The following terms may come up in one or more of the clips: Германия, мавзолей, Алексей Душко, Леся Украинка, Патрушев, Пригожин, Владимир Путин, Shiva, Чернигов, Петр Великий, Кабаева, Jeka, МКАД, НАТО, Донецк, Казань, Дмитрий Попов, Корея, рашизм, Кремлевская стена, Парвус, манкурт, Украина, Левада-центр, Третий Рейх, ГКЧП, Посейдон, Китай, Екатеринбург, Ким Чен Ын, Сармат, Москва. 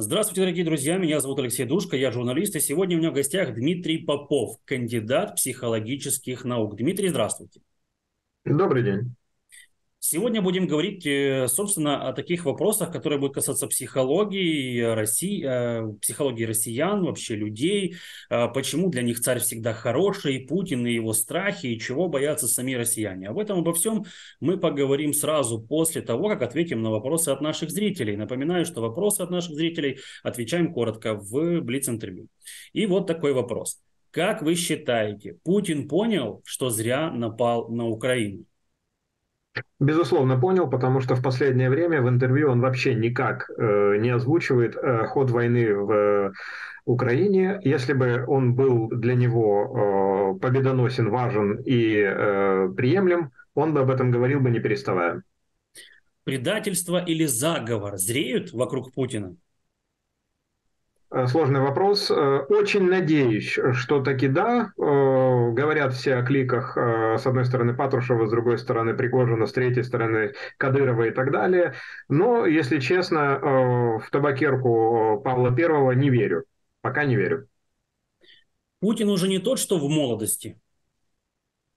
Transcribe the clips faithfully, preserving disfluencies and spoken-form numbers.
Здравствуйте, дорогие друзья, меня зовут Алексей Душко, я журналист, и сегодня у меня в гостях Дмитрий Попов, кандидат психологических наук. Дмитрий, здравствуйте. Добрый день. Сегодня будем говорить, собственно, о таких вопросах, которые будут касаться психологии, России, психологии россиян, вообще людей, почему для них царь всегда хороший, Путин и его страхи, и чего боятся сами россияне. Об этом, обо всем мы поговорим сразу после того, как ответим на вопросы от наших зрителей. Напоминаю, что вопросы от наших зрителей отвечаем коротко в блиц-интервью. И вот такой вопрос. Как вы считаете, Путин понял, что зря напал на Украину? Безусловно, понял, потому что в последнее время в интервью он вообще никак э, не озвучивает э, ход войны в э, Украине. Если бы он был для него э, победоносен, важен и э, приемлем, он бы об этом говорил бы не переставая. Предательство или заговор зреют вокруг Путина? Сложный вопрос. Очень надеюсь, что таки да. Говорят все о кликах, с одной стороны Патрушева, с другой стороны Пригожина, с третьей стороны Кадырова и так далее. Но, если честно, в табакерку Павла Первого не верю. Пока не верю. Путин уже не тот, что в молодости.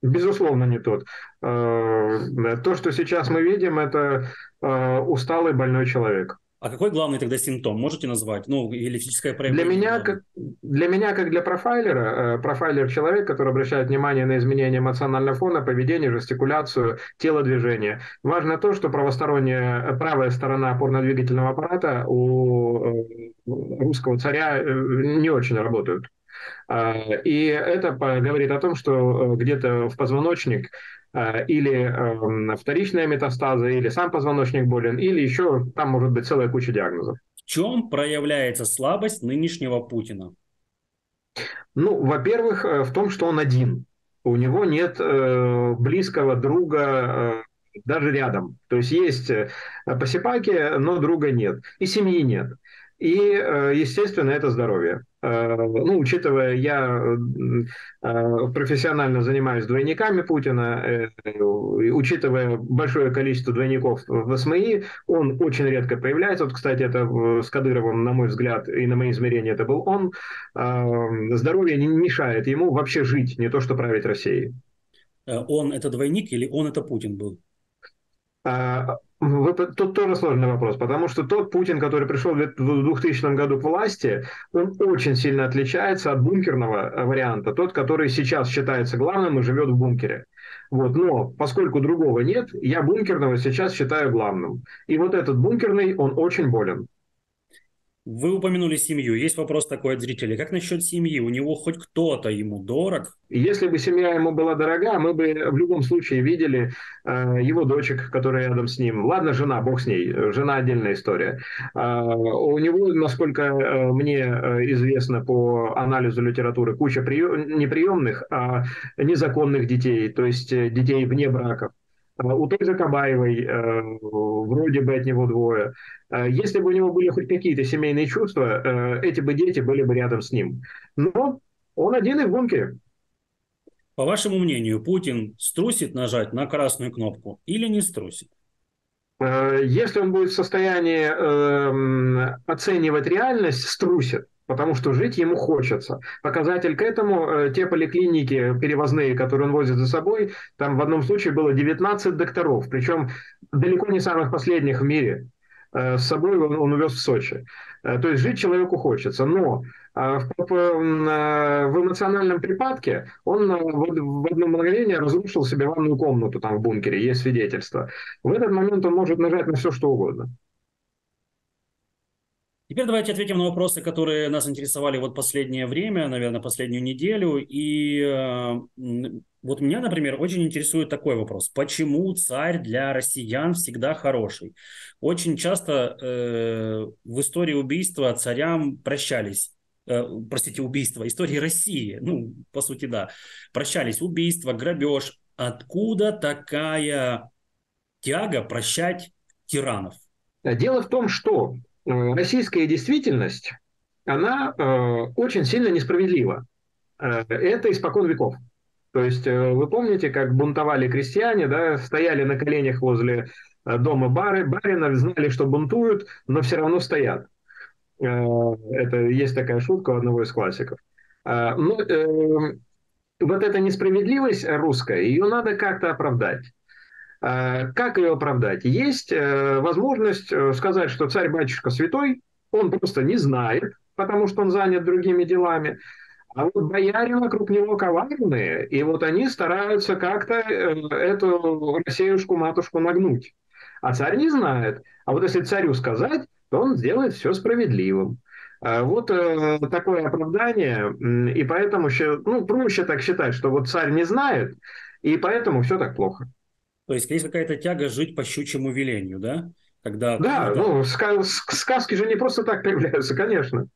Безусловно, не тот. То, что сейчас мы видим, это усталый больной человек. А какой главный тогда симптом? Можете назвать? Ну, или физическое проявление? Для меня, как, для меня, как для профайлера, профайлер – человек, который обращает внимание на изменения эмоционального фона, поведение, жестикуляцию, телодвижение. Важно то, что правосторонняя, правая сторона опорно-двигательного аппарата у русского царя не очень работают. И это говорит о том, что где-то в позвоночник или вторичная метастаза, или сам позвоночник болен, или еще там может быть целая куча диагнозов. В чем проявляется слабость нынешнего Путина? Ну, во-первых, в том, что он один. У него нет близкого друга даже рядом. То есть есть посипаки, но друга нет. И семьи нет. И, естественно, это здоровье. Ну, учитывая, я профессионально занимаюсь двойниками Путина, учитывая большое количество двойников в СМИ, он очень редко появляется. Вот, кстати, это с Кадыровым, на мой взгляд, и на мои измерения это был он. Здоровье не мешает ему вообще жить, не то что править Россией. Он это двойник или он это Путин был? Тут тоже сложный вопрос, потому что тот Путин, который пришел в двухтысячном году к власти, он очень сильно отличается от бункерного варианта, тот, который сейчас считается главным и живет в бункере. Вот. Но поскольку другого нет, я бункерного сейчас считаю главным. И вот этот бункерный, он очень болен. Вы упомянули семью. Есть вопрос такой от зрителей. Как насчет семьи? У него хоть кто-то ему дорог? Если бы семья ему была дорога, мы бы в любом случае видели э, его дочек, которые рядом с ним. Ладно, жена, бог с ней. Жена отдельная история. Э, у него, насколько э, мне известно по анализу литературы, куча прием... не приемных, а незаконных детей, то есть детей вне браков. У той же Кабаевой э, вроде бы от него двое. Если бы у него были хоть какие-то семейные чувства, э, эти бы дети были бы рядом с ним. Но он один и в бункере. По вашему мнению, Путин струсит нажать на красную кнопку или не струсит? Э, если он будет в состоянии э, оценивать реальность, струсит. Потому что жить ему хочется. Показатель к этому – те поликлиники перевозные, которые он возит за собой. Там в одном случае было девятнадцать докторов, причем далеко не самых последних в мире. С собой он, он увез в Сочи. То есть жить человеку хочется. Но в, в эмоциональном припадке он в одно мгновение разрушил себе ванную комнату там в бункере, есть свидетельство. В этот момент он может нажать на все, что угодно. Теперь давайте ответим на вопросы, которые нас интересовали вот последнее время, наверное, последнюю неделю. И э, вот меня, например, очень интересует такой вопрос. Почему царь для россиян всегда хороший? Очень часто э, в истории убийства царям прощались. Э, простите, убийства. Истории России, ну, по сути, да. Прощались убийства, грабеж. Откуда такая тяга прощать тиранов? Дело в том, что... Российская действительность, она э, очень сильно несправедлива. Э, это испокон веков. То есть э, вы помните, как бунтовали крестьяне, да, стояли на коленях возле э, дома бары, барина, знали, что бунтуют, но все равно стоят. Это есть такая шутка у одного из классиков. Ну, вот эта несправедливость русская, ее надо как-то оправдать. Как ее оправдать? Есть возможность сказать, что царь-батюшка святой, он просто не знает, потому что он занят другими делами. А вот бояре вокруг него коварные, и вот они стараются как-то эту Россеюшку-матушку нагнуть. А царь не знает. А вот если царю сказать, то он сделает все справедливым. Вот такое оправдание, и поэтому ну, проще так считать, что вот царь не знает, и поэтому все так плохо. То есть есть какая-то тяга жить по щучьему велению, да? Когда, да, когда... ну сказки же не просто так появляются, конечно.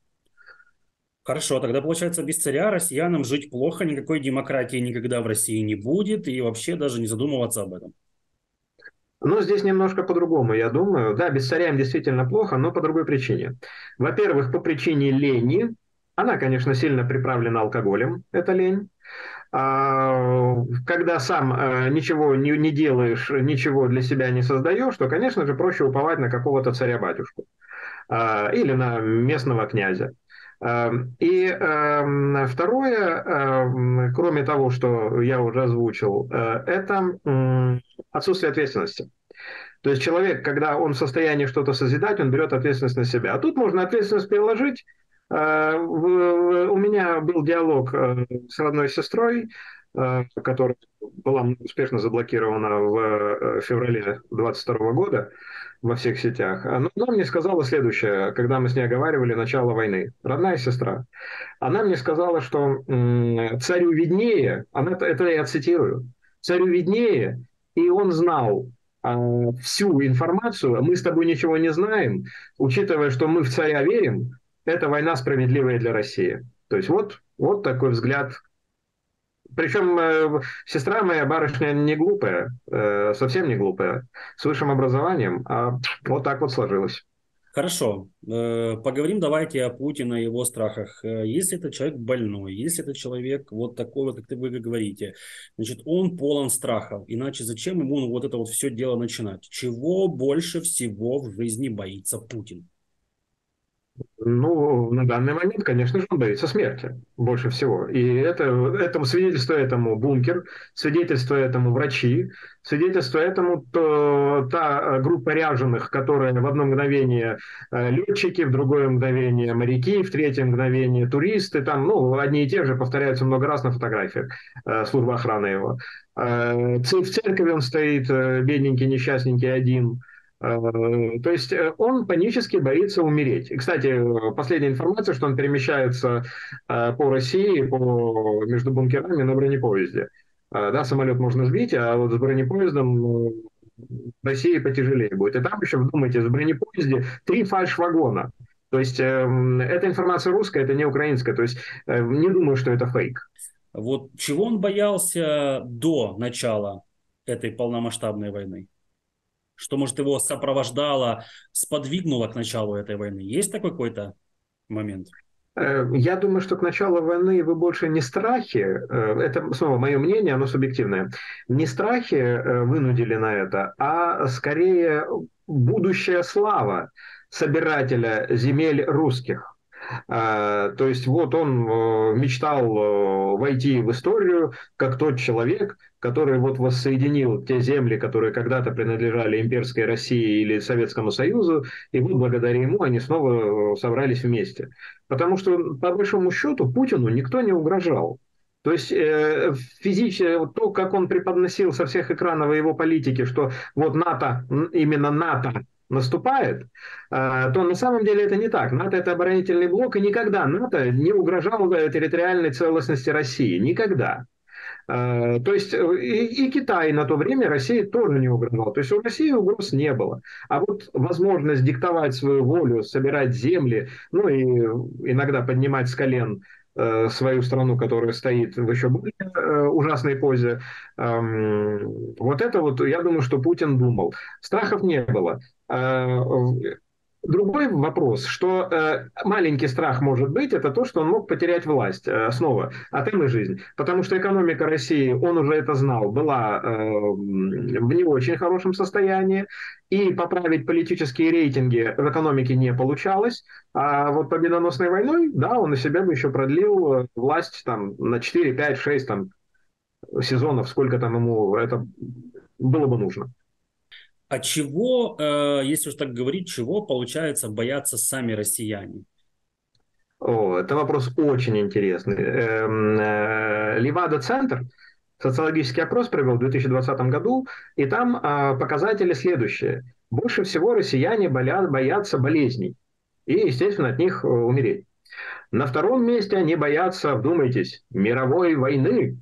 Хорошо, тогда получается, без царя россиянам жить плохо, никакой демократии никогда в России не будет, и вообще даже не задумываться об этом. Ну, здесь немножко по-другому, я думаю. Да, без царя им действительно плохо, но по другой причине. Во-первых, по причине лени. Она, конечно, сильно приправлена алкоголем, эта лень. Когда сам ничего не делаешь, ничего для себя не создаешь, то, конечно же, проще уповать на какого-то царя-батюшку или на местного князя. И э, второе, э, кроме того, что я уже озвучил, э, это э, отсутствие ответственности. То есть человек, когда он в состоянии что-то созидать, он берет ответственность на себя. А тут можно ответственность переложить. Э, в, у меня был диалог с родной сестрой, э, которая была успешно заблокирована в феврале двадцать второго года. Во всех сетях. Она мне сказала следующее, когда мы с ней оговаривали начало войны. Родная сестра. Она мне сказала, что царю виднее, она, это я цитирую, царю виднее, и он знал э, всю информацию, мы с тобой ничего не знаем, учитывая, что мы в царя верим, эта война справедливая для России. То есть вот, вот такой взгляд. Причем э, сестра моя, барышня, не глупая, э, совсем не глупая, с высшим образованием, а вот так вот сложилось. Хорошо. Э, поговорим давайте о Путине и его страхах. Если это человек больной, если это человек вот такой, вот, как вы говорите, значит, он полон страхов, иначе зачем ему вот это вот все дело начинать? Чего больше всего в жизни боится Путин? Ну, на данный момент, конечно же, он боится смерти больше всего. И это, этому свидетельство этому бункер, свидетельство этому врачи, свидетельство этому то, та группа ряженых, которые в одно мгновение летчики, в другое мгновение моряки, в третье мгновение туристы. Там, ну, одни и те же повторяются много раз на фотографиях службы охраны его. В церкви он стоит, бедненький, несчастненький, один. То есть он панически боится умереть. И, кстати, последняя информация, что он перемещается по России по, между бункерами на бронепоезде. Да, самолет можно сбить, а вот с бронепоездом в России потяжелее будет. И там еще, вдумайтесь, в бронепоезде три фальш-вагона. То есть эта информация русская, это не украинская. То есть не думаю, что это фейк. Вот чего он боялся до начала этой полномасштабной войны? Что, может, его сопровождало, сподвигнуло к началу этой войны? Есть такой какой-то момент? Я думаю, что к началу войны вы больше не страхи, это снова мое мнение, оно субъективное, не страхи вынудили на это, а скорее будущая слава собирателя земель русских. То есть вот он мечтал войти в историю как тот человек, который вот воссоединил те земли, которые когда-то принадлежали имперской России или Советскому Союзу, и вот благодаря ему они снова собрались вместе. Потому что, по большому счету, Путину никто не угрожал. То есть э, физически, то, как он преподносил со всех экранов его политики, что вот НАТО, именно НАТО, наступает, то на самом деле это не так. НАТО – это оборонительный блок, и никогда НАТО не угрожало территориальной целостности России. Никогда. То есть и, и Китай на то время России тоже не угрожал. То есть у России угроз не было. А вот возможность диктовать свою волю, собирать земли, ну и иногда поднимать с колен свою страну, которая стоит в еще более ужасной позе. Вот это вот, я думаю, что Путин думал. Страхов не было. Другой вопрос, что э, маленький страх может быть, это то, что он мог потерять власть э, снова, а там и жизнь. Потому что экономика России, он уже это знал, была э, в не очень хорошем состоянии. и поправить политические рейтинги в экономике не получалось. А вот победоносной войной, да, он на себя бы еще продлил власть там, на четыре, пять, шесть там, сезонов, сколько там ему это было бы нужно. А чего, если уж так говорить, чего, получается, боятся сами россияне? О, это вопрос очень интересный. Левада-центр социологический опрос провел в две тысячи двадцатом году, и там показатели следующие. Больше всего россияне боятся болезней и, естественно, от них умереть. На втором месте они боятся, вдумайтесь, мировой войны.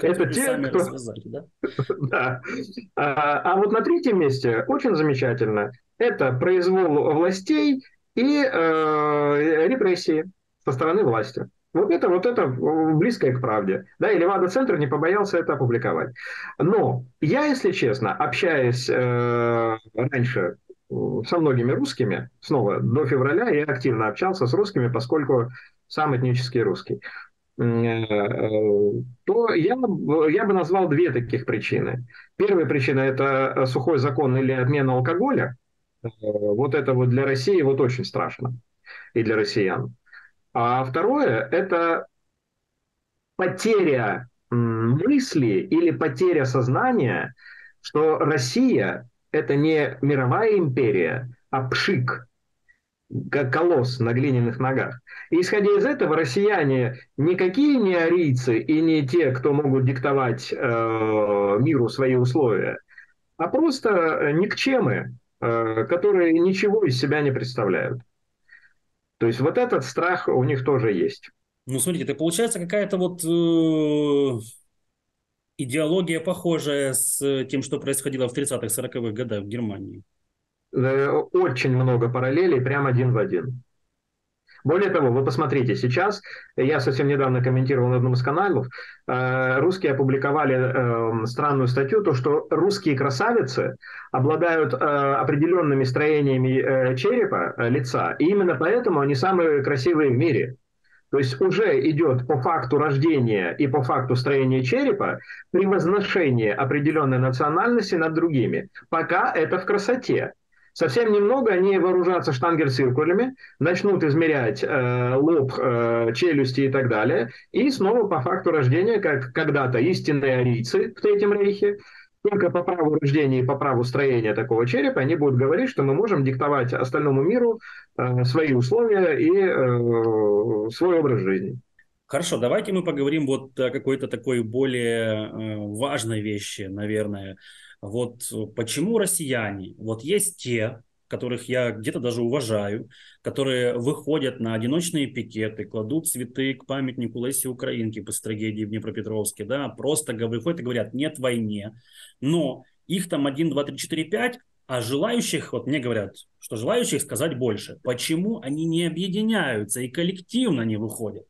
Это те, кто... да? да. А, а вот на третьем месте, очень замечательно, это произвол властей и э, репрессии со стороны власти. Вот это, вот это близкое к правде. Да, и Левада-центр не побоялся это опубликовать. Но я, если честно, общаясь э, раньше со многими русскими, снова до февраля я активно общался с русскими, поскольку сам этнический русский, то я, я бы назвал две таких причины. Первая причина – это сухой закон или отмена алкоголя. Вот это вот для России вот очень страшно и для россиян. А второе – это потеря мысли или потеря сознания, что Россия – это не мировая империя, а пшик. Как колосс на глиняных ногах. И исходя из этого, россияне никакие не арийцы и не те, кто могут диктовать э, миру свои условия, а просто никчемы, э, которые ничего из себя не представляют. То есть вот этот страх у них тоже есть. Ну, смотрите, это получается какая-то вот э, идеология, похожая с тем, что происходило в тридцатых-сороковых годах в Германии. Очень много параллелей, прям один в один. Более того, вы посмотрите, сейчас, я совсем недавно комментировал на одном из каналов, русские опубликовали странную статью, то, что русские красавицы обладают определенными строениями черепа, лица, и именно поэтому они самые красивые в мире. То есть уже идет по факту рождения и по факту строения черепа превозношение определенной национальности над другими. Пока это в красоте. Совсем немного они вооружатся штангер-циркулями, начнут измерять э, лоб, э, челюсти и так далее, и снова по факту рождения, как когда-то истинные арийцы в Третьем Рейхе, только по праву рождения и по праву строения такого черепа они будут говорить, что мы можем диктовать остальному миру э, свои условия и э, свой образ жизни. Хорошо, давайте мы поговорим вот о какой-то такой более э, важной вещи, наверное. Вот почему россияне, вот есть те, которых я где-то даже уважаю, которые выходят на одиночные пикеты, кладут цветы к памятнику Леси Украинки после трагедии в Днепропетровске, да, просто выходят и говорят, нет войне, но их там один, два, три, четыре, пять, а желающих, вот мне говорят, что желающих сказать больше. Почему они не объединяются и коллективно не выходят?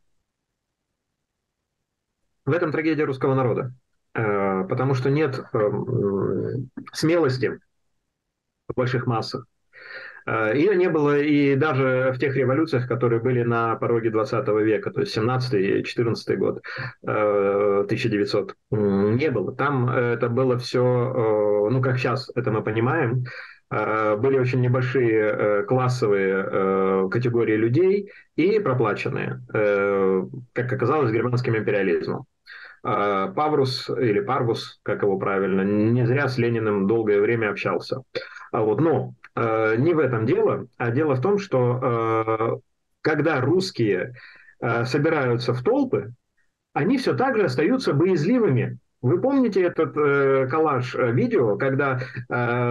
В этом трагедия русского народа. Потому что нет смелости в больших массах. Ее не было и даже в тех революциях, которые были на пороге двадцатого века, то есть семнадцатый и четырнадцатый год, тысяча девятисотый, не было. Там это было все, ну как сейчас это мы понимаем, были очень небольшие классовые категории людей и проплаченные, как оказалось, германским империализмом. Паврус или Парвус, как его правильно, не зря с Лениным долгое время общался. Вот. Но э, не в этом дело, а дело в том, что э, когда русские э, собираются в толпы, они все так же остаются боязливыми. Вы помните этот э, коллаж э, видео, когда э,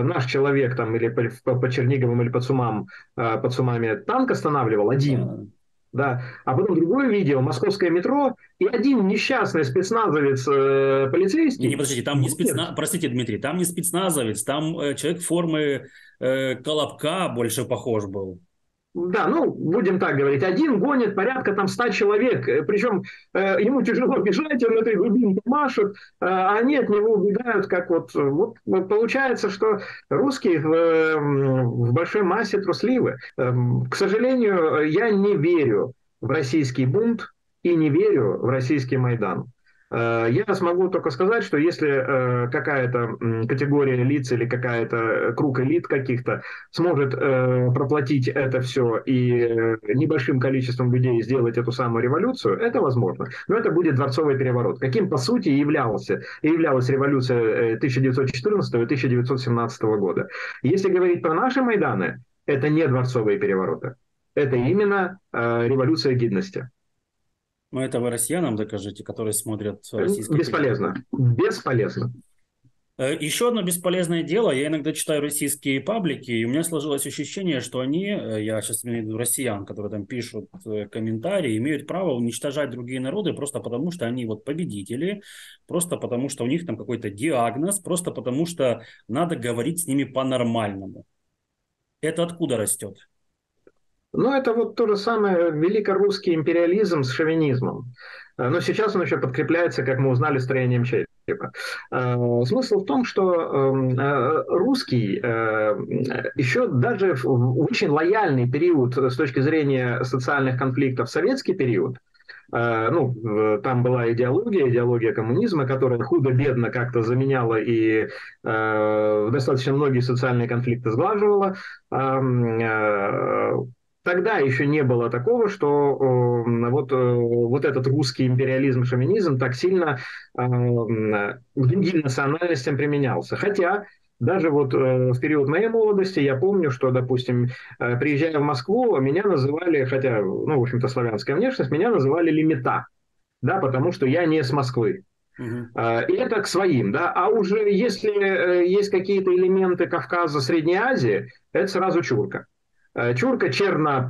наш человек там или по, по Черниговым или под Сумам, э, под Сумами танк останавливал один? Да. А потом другое видео, московское метро, и один несчастный спецназовец э, полицейский... Не, не, подождите, там не спецназовец, простите, Дмитрий, там не спецназовец, там э, человек формы э, Колобка больше похож был. Да, ну, будем так говорить, один гонит порядка там ста человек, причем э, ему тяжело бежать, он этой глубинке машет, э, а они от него убегают, как вот... вот получается, что русские в, в большой массе трусливы. Э, к сожалению, я не верю в российский бунт и не верю в российский Майдан. Я смогу только сказать, что если какая-то категория лиц или какая-то круг элит каких-то сможет проплатить это все и небольшим количеством людей сделать эту самую революцию, это возможно. Но это будет дворцовый переворот, каким по сути и являлся, и являлась революция тысяча девятьсот четырнадцатого — тысяча девятьсот семнадцатого года. Если говорить про наши Майданы, это не дворцовые перевороты, это именно революция гидности. Но это вы россиянам докажите, которые смотрят российские... Бесполезно. Паблики. Бесполезно. Еще одно бесполезное дело. Я иногда читаю российские паблики, и у меня сложилось ощущение, что они, я сейчас имею в виду россиян, которые там пишут комментарии, имеют право уничтожать другие народы просто потому, что они вот победители, просто потому, что у них там какой-то диагноз, просто потому, что надо говорить с ними по-нормальному. Это откуда растет? Ну, это вот то же самое великорусский империализм с шовинизмом. Но сейчас он еще подкрепляется, как мы узнали, строением черепа. Смысл в том, что русский еще даже в очень лояльный период с точки зрения социальных конфликтов, советский период, ну, там была идеология, идеология коммунизма, которая худо-бедно как-то заменяла и э, достаточно многие социальные конфликты сглаживала. Тогда еще не было такого, что э, вот, э, вот этот русский империализм, шовинизм так сильно э, к другим национальностям применялся. Хотя... Даже вот в период моей молодости я помню, что, допустим, приезжая в Москву, меня называли, хотя, ну, в общем-то, славянская внешность, меня называли лимита, да, потому что я не с Москвы. Uh-huh. И это к своим, да. А уже если есть какие-то элементы Кавказа, Средней Азии, это сразу чурка. Чурка, черно,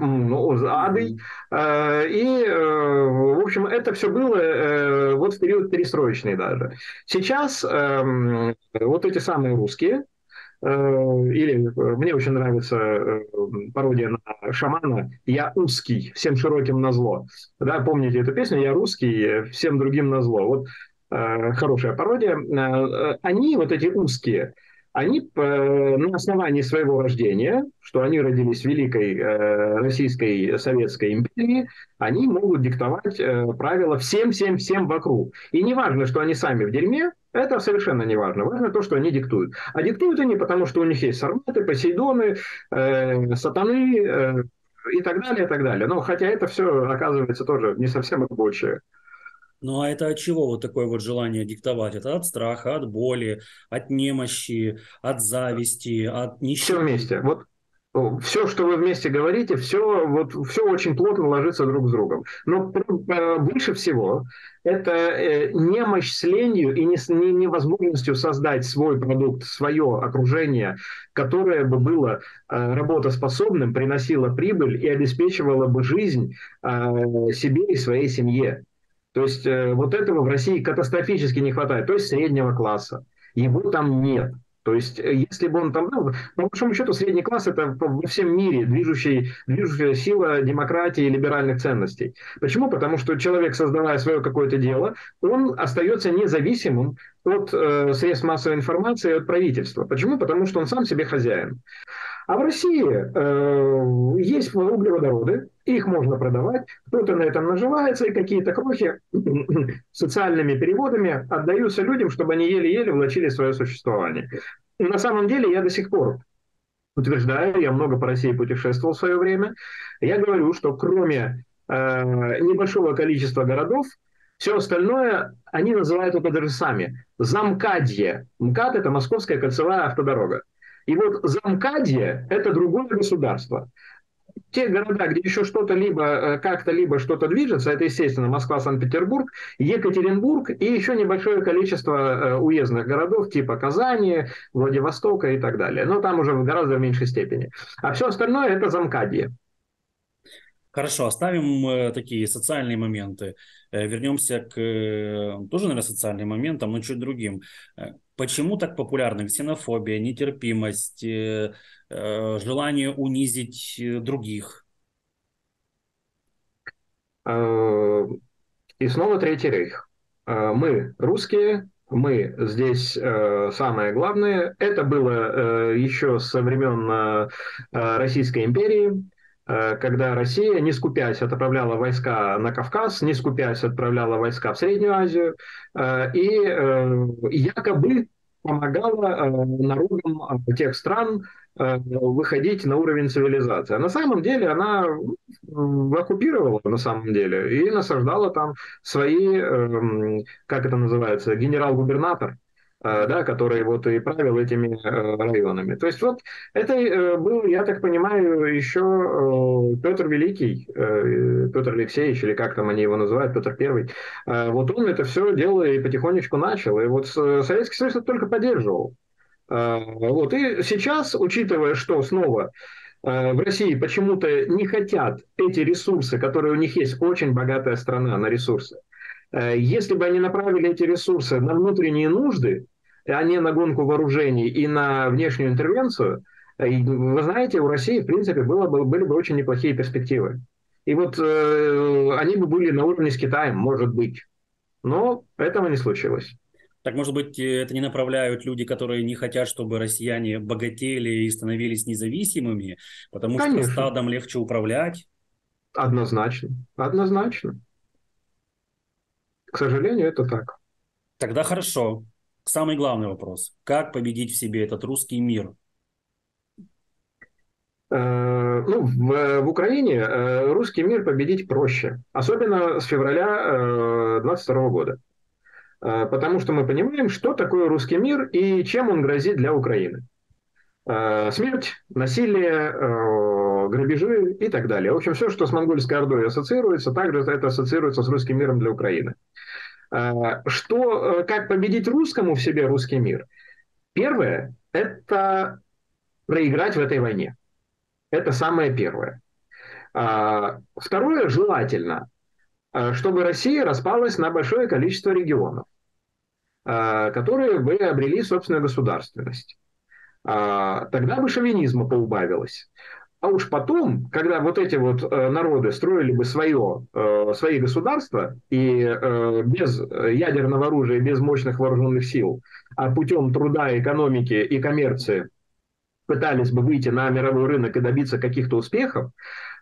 адый. И, в общем, это все было вот в период перестроечный даже. Сейчас вот эти самые русские, или мне очень нравится пародия на шамана «Я узкий, всем широким назло». Да, помните эту песню «Я русский, всем другим назло». Вот хорошая пародия. Они, вот эти узкие, они на основании своего рождения, что они родились в Великой Российской Советской империи, они могут диктовать правила всем-всем-всем вокруг. И не важно, что они сами в дерьме, это совершенно не важно. Важно то, что они диктуют. А диктуют они, потому что у них есть сарматы, посейдоны, сатаны и так далее, и так далее. Но хотя это все, оказывается, тоже не совсем рабочее. Ну а это от чего вот такое вот желание диктовать? Это от страха, от боли, от немощи, от зависти, от нищеты? Все вместе. Вот все, что вы вместе говорите, все, вот, все очень плотно ложится друг с другом. Но больше всего это немощь с ленью и невозможностью создать свой продукт, свое окружение, которое бы было работоспособным, приносило прибыль и обеспечивало бы жизнь себе и своей семье. То есть вот этого в России катастрофически не хватает, то есть среднего класса. Его там нет. То есть если бы он там был, по большому счету средний класс – это во всем мире движущая, движущая сила демократии и либеральных ценностей. Почему? Потому что человек, создавая свое какое-то дело, он остается независимым от э, средств массовой информации и от правительства. Почему? Потому что он сам себе хозяин. А в России э, есть углеводороды, их можно продавать, кто-то на этом наживается, и какие-то крохи социальными переводами отдаются людям, чтобы они еле-еле влачили свое существование. На самом деле я до сих пор утверждаю, я много по России путешествовал в свое время, я говорю, что кроме э, небольшого количества городов, все остальное они называют это даже сами. Замкадье. МКАД – это Московская кольцевая автодорога. И вот Замкадье – это другое государство. Те города, где еще что-то либо, как-то либо что-то движется, это, естественно, Москва, Санкт-Петербург, Екатеринбург и еще небольшое количество уездных городов типа Казани, Владивостока и так далее. Но там уже в гораздо меньшей степени. А все остальное – это Замкадье. Хорошо, оставим такие социальные моменты. Вернемся к тоже, наверное, социальным моментам, но чуть другим. Почему так популярны ксенофобия, нетерпимость, желание унизить других? И снова Третий Рейх. Мы русские, мы здесь самое главное. Это было еще со времен Российской империи. когда Россия, не скупясь, отправляла войска на Кавказ, не скупясь, отправляла войска в Среднюю Азию и якобы помогала народам тех стран выходить на уровень цивилизации. А на самом деле она оккупировала на самом деле и насаждала там свои, как это называется, генерал-губернатор, да, который вот и правил этими районами. То есть вот это был, я так понимаю, еще Петр Великий, Петр Алексеевич, или как там они его называют, Петр Первый. Вот он это все дело и потихонечку начал. И вот Советский Союз это только поддерживал. Вот. И сейчас, учитывая, что снова в России почему-то не хотят эти ресурсы, которые у них есть, очень богатая страна на ресурсы, если бы они направили эти ресурсы на внутренние нужды, а не на гонку вооружений и на внешнюю интервенцию, вы знаете, у России, в принципе, было бы, были бы очень неплохие перспективы. И вот э, они бы были на уровне с Китаем, может быть. Но этого не случилось. Так, может быть, это не направляют люди, которые не хотят, чтобы россияне богатели и становились независимыми, потому Конечно. Что стадом легче управлять? Однозначно, однозначно. К сожалению, это так. Тогда хорошо. Самый главный вопрос. Как победить в себе этот русский мир? Ну, в, в Украине русский мир победить проще. Особенно с февраля двадцать второго года. Потому что мы понимаем, что такое русский мир и чем он грозит для Украины. Смерть, насилие, грабежи и так далее. В общем, все, что с монгольской ордой ассоциируется, также это ассоциируется с русским миром для Украины. Что, как победить русскому в себе русский мир? Первое – это проиграть в этой войне. Это самое первое. Второе – желательно, чтобы Россия распалась на большое количество регионов, которые бы обрели собственную государственность. Тогда бы шовинизма поубавилось. А уж потом, когда вот эти вот народы строили бы свое, свои государства, и без ядерного оружия, без мощных вооруженных сил, а путем труда, экономики и коммерции пытались бы выйти на мировой рынок и добиться каких-то успехов,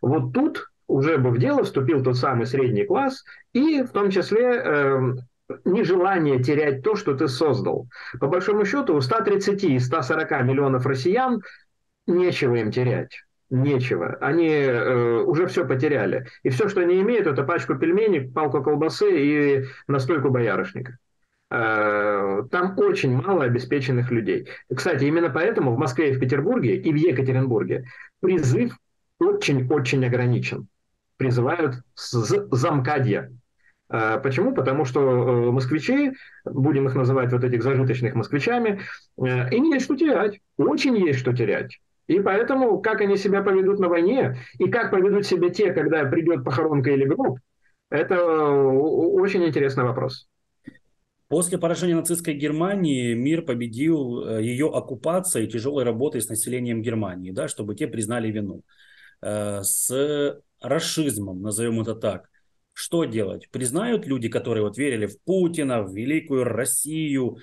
вот тут уже бы в дело вступил тот самый средний класс, и в том числе нежелание терять то, что ты создал. По большому счету, у ста тридцати и ста сорока миллионов россиян нечего им терять. Нечего. Они э, уже все потеряли. И все, что они имеют, это пачку пельменей, палку колбасы и настойку боярышника. Э, там очень мало обеспеченных людей. Кстати, именно поэтому в Москве и в Петербурге, и в Екатеринбурге призыв очень-очень ограничен. Призывают с замкадья. Почему? Потому что москвичи, будем их называть вот этих зажиточных москвичами, им есть что терять. Очень есть что терять. И поэтому, как они себя поведут на войне, и как поведут себя те, когда придет похоронка или гроб, это очень интересный вопрос. После поражения нацистской Германии мир победил ее оккупацией, тяжелой работой с населением Германии, да, чтобы те признали вину. С рашизмом, назовем это так, что делать? Признают люди, которые вот верили в Путина, в великую Россию,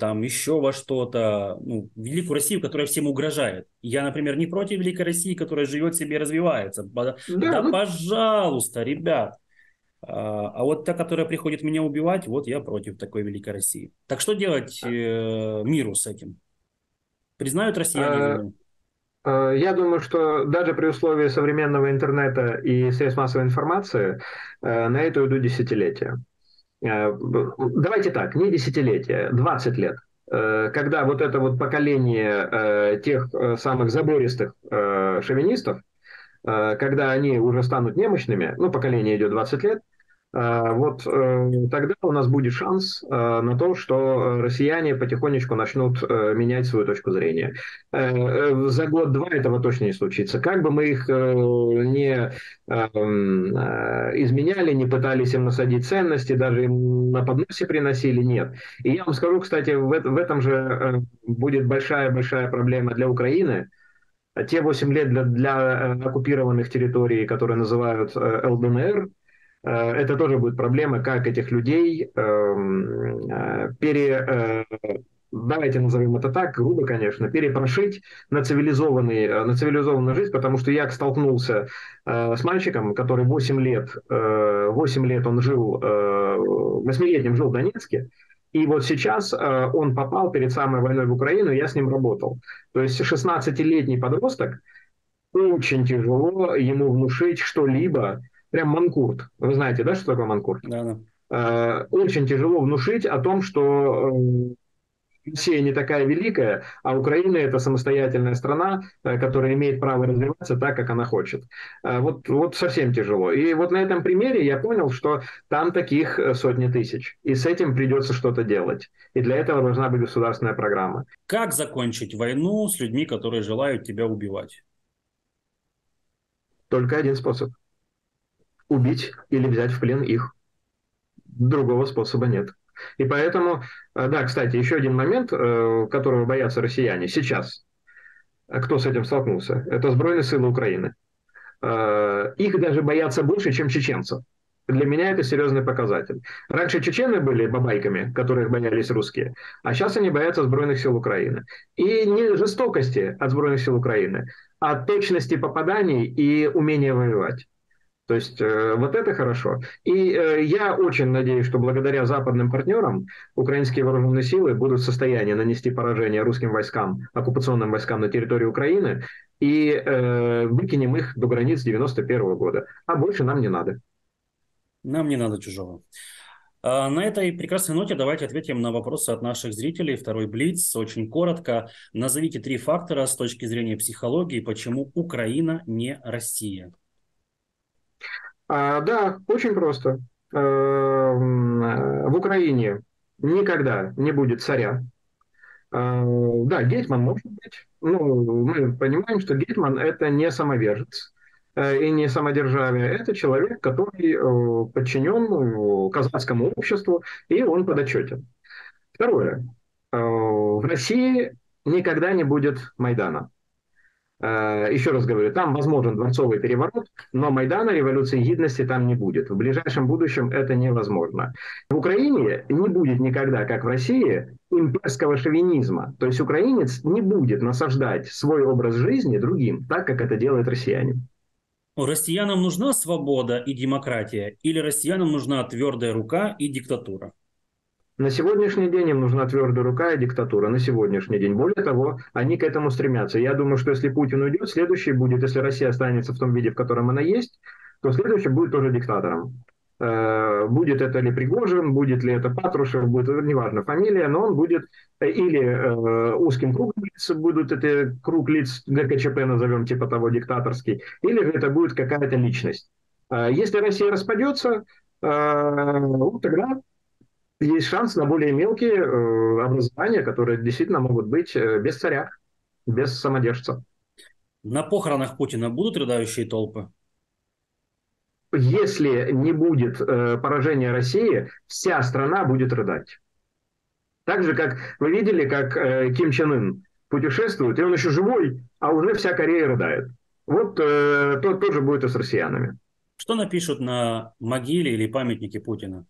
там еще во что-то, ну, великую Россию, которая всем угрожает. Я, например, не против великой России, которая живет себе и развивается. Да, да ну... пожалуйста, ребят. А, а вот та, которая приходит меня убивать, вот я против такой великой России. Так что делать э, миру с этим? Признают россияне? А, я думаю, что даже при условии современного интернета и средств массовой информации э, на это уйдут десятилетия. Давайте так, не десятилетия, двадцать лет, когда вот это вот поколение тех самых забористых шовинистов, когда они уже станут немощными, ну, поколение идет двадцать лет, вот тогда у нас будет шанс на то, что россияне потихонечку начнут менять свою точку зрения. За год-два этого точно не случится. Как бы мы их не изменяли, не пытались им насадить ценности, даже им на подносе приносили, нет. И я вам скажу, кстати, в этом же будет большая-большая проблема для Украины. Те восемь лет для, для оккупированных территорий, которые называют эл дэ эн эр, это тоже будет проблема, как этих людей э, пере, э, давайте назовем это так, грубо, конечно, перепрошить на, цивилизованный, на цивилизованную жизнь, потому что я столкнулся э, с мальчиком, который восемь лет, э, восемь лет он жил, э, восьмилетним жил в Донецке, и вот сейчас э, он попал перед самой войной в Украину, и я с ним работал. То есть шестнадцатилетний подросток, очень тяжело ему внушить что-либо, прям манкурт. Вы знаете, да, что такое манкурт? Да, да. Э, очень тяжело внушить о том, что... Э, Россия не такая великая, а Украина – это самостоятельная страна, которая имеет право развиваться так, как она хочет. Вот, вот совсем тяжело. И вот на этом примере я понял, что там таких сотни тысяч. И с этим придется что-то делать. И для этого должна быть государственная программа. Как закончить войну с людьми, которые желают тебя убивать? Только один способ. Убить или взять в плен их. Другого способа нет. И поэтому, да, кстати, еще один момент, которого боятся россияне сейчас. Кто с этим столкнулся? Это сбройные силы Украины. Их даже боятся больше, чем чеченцев. Для меня это серьезный показатель. Раньше чечены были бабайками, которых боялись русские, а сейчас они боятся сбройных сил Украины. И не жестокости от сбройных сил Украины, а точности попаданий и умения воевать. То есть вот это хорошо. И я очень надеюсь, что благодаря западным партнерам украинские вооруженные силы будут в состоянии нанести поражение русским войскам, оккупационным войскам на территории Украины, и выкинем их до границ девяносто первого года. А больше нам не надо. Нам не надо чужого. На этой прекрасной ноте давайте ответим на вопросы от наших зрителей. Второй блиц. Очень коротко. Назовите три фактора с точки зрения психологии, почему Украина не Россия. А, да, очень просто. В Украине никогда не будет царя. Да, гетман может быть. Ну, мы понимаем, что гетман – это не самовержец и не самодержавие. Это человек, который подчинен казацкому обществу, и он подотчетен. Второе. В России никогда не будет Майдана. Еще раз говорю, там возможен дворцовый переворот, но Майдана, революции гидности там не будет. В ближайшем будущем это невозможно. В Украине не будет никогда, как в России, имперского шовинизма. То есть украинец не будет насаждать свой образ жизни другим, так, как это делает россиянин. Россиянам нужна свобода и демократия, или россиянам нужна твердая рука и диктатура? На сегодняшний день им нужна твердая рука и диктатура. На сегодняшний день. Более того, они к этому стремятся. Я думаю, что если Путин уйдет, следующий будет, если Россия останется в том виде, в котором она есть, то следующий будет тоже диктатором. Будет это ли Пригожин, будет ли это Патрушев, будет, неважно, фамилия, но он будет или узким кругом лиц, будут это круг лиц ГКЧП, назовем, типа того, диктаторский, или же это будет какая-то личность. Если Россия распадется, тогда... Есть шанс на более мелкие э, образования, которые действительно могут быть э, без царя, без самодержца. На похоронах Путина будут рыдающие толпы? Если не будет э, поражения России, вся страна будет рыдать. Так же, как вы видели, как э, Ким Чен Ын путешествует, и он еще живой, а уже вся Корея рыдает. Вот э, то, то же будет и с россиянами. Что напишут на могиле или памятнике Путина?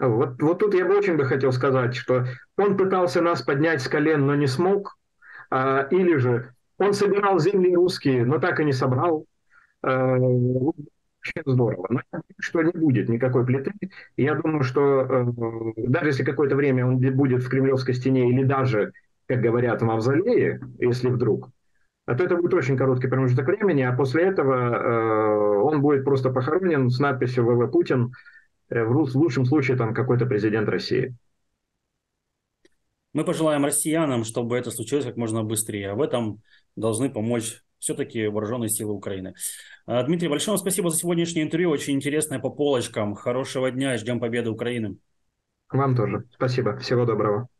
Вот, вот тут я бы очень бы хотел сказать, что он пытался нас поднять с колен, но не смог. А, или же он собирал земли русские, но так и не собрал. А, очень здорово. Но я думаю, что не будет никакой плиты. Я думаю, что э, даже если какое-то время он будет в Кремлевской стене или даже, как говорят, в мавзолее, если вдруг, а то это будет очень короткий промежуток времени, а после этого э, он будет просто похоронен с надписью «вэ вэ Путин». В лучшем случае там какой-то президент России. Мы пожелаем россиянам, чтобы это случилось как можно быстрее. А в этом должны помочь все-таки вооруженные силы Украины. Дмитрий, большое вам спасибо за сегодняшнее интервью. Очень интересное по полочкам. Хорошего дня. Ждем победы Украины. Вам тоже. Спасибо. Всего доброго.